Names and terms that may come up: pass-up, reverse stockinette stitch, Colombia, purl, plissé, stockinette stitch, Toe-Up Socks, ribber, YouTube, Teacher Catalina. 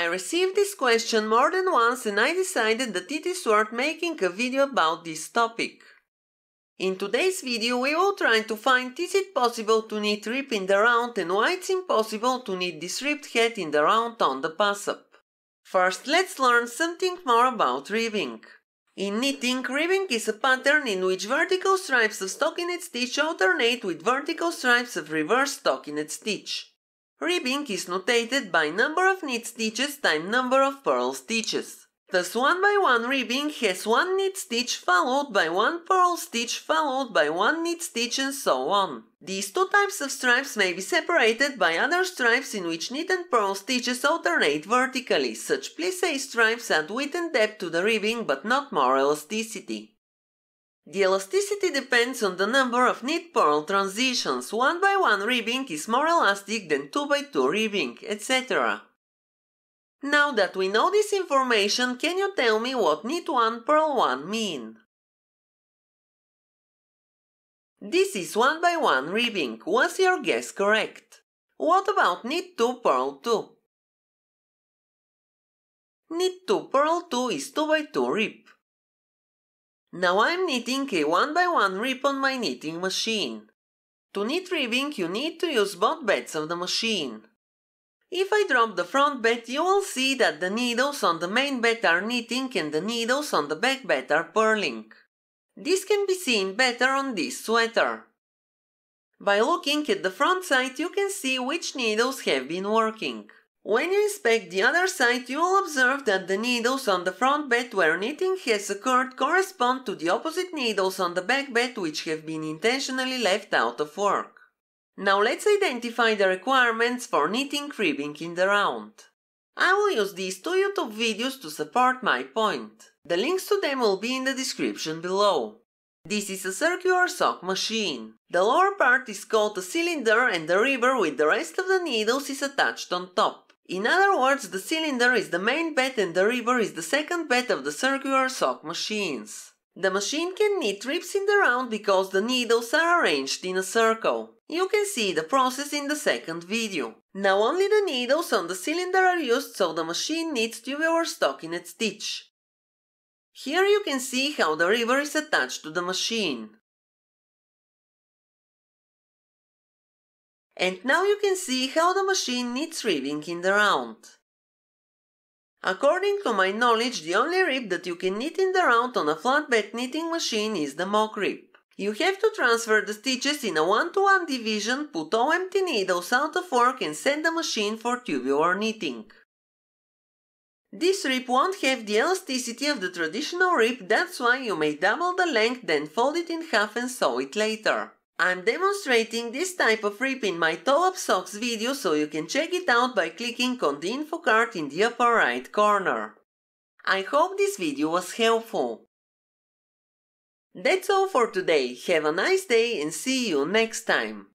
I received this question more than once and I decided that it is worth making a video about this topic. In today's video we will try to find is it possible to knit rib in the round and why it's impossible to knit this ribbed head in the round on the pass-up. First, let's learn something more about ribbing. In knitting, ribbing is a pattern in which vertical stripes of stockinette stitch alternate with vertical stripes of reverse stockinette stitch. Ribbing is notated by number of knit stitches times number of purl stitches. Thus, one by one ribbing has one knit stitch followed by one purl stitch followed by one knit stitch and so on. These two types of stripes may be separated by other stripes in which knit and purl stitches alternate vertically. Such plissé stripes add width and depth to the ribbing but not more elasticity. The elasticity depends on the number of knit purl transitions. One by one ribbing is more elastic than two by two ribbing, etc. Now that we know this information, can you tell me what knit one, purl one mean? This is one by one ribbing. Was your guess correct? What about knit two, purl two? Knit two, purl two is two by two rib. Now I'm knitting a one by one rib on my knitting machine. To knit ribbing, you need to use both beds of the machine. If I drop the front bed, you will see that the needles on the main bed are knitting and the needles on the back bed are purling. This can be seen better on this sweater. By looking at the front side, you can see which needles have been working. When you inspect the other side, you will observe that the needles on the front bed where knitting has occurred correspond to the opposite needles on the back bed which have been intentionally left out of work. Now let's identify the requirements for knitting ribbing in the round. I will use these two YouTube videos to support my point. The links to them will be in the description below. This is a circular sock machine. The lower part is called a cylinder and the ribber with the rest of the needles is attached on top. In other words, the cylinder is the main bed and the ribber is the second bed of the circular sock machines. The machine can knit ribs in the round because the needles are arranged in a circle. You can see the process in the second video. Now only the needles on the cylinder are used, so the machine knits tubular stockinette stitch. Here you can see how the ribber is attached to the machine. And now you can see how the machine knits ribbing in the round. According to my knowledge, the only rib that you can knit in the round on a flatbed knitting machine is the mock rib. You have to transfer the stitches in a 1-to-1 division, put all empty needles out of work and set the machine for tubular knitting. This rib won't have the elasticity of the traditional rib, that's why you may double the length, then fold it in half and sew it later. I'm demonstrating this type of rib in my Toe-Up Socks video, so you can check it out by clicking on the info card in the upper right corner. I hope this video was helpful. That's all for today. Have a nice day and see you next time.